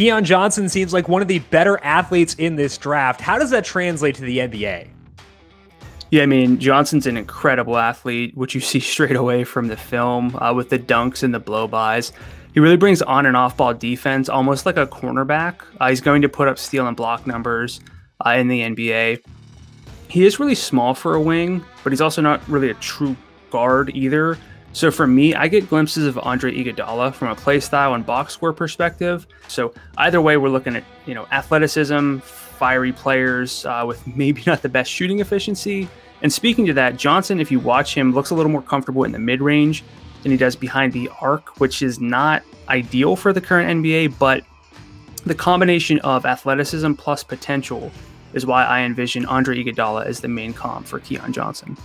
Keon Johnson seems like one of the better athletes in this draft. How does that translate to the NBA? Yeah, I mean, Johnson's an incredible athlete, which you see straight away from the film with the dunks and the blow-bys. He really brings on and off-ball defense, almost like a cornerback. He's going to put up steal and block numbers in the NBA. He is really small for a wing, but he's also not really a true guard either. So for me, I get glimpses of Andre Iguodala from a play style and box score perspective. So either way, we're looking at, you know, athleticism, fiery players with maybe not the best shooting efficiency. And speaking to that, Johnson, if you watch him, looks a little more comfortable in the mid-range than he does behind the arc, which is not ideal for the current NBA, but the combination of athleticism plus potential is why I envision Andre Iguodala as the main comp for Keon Johnson.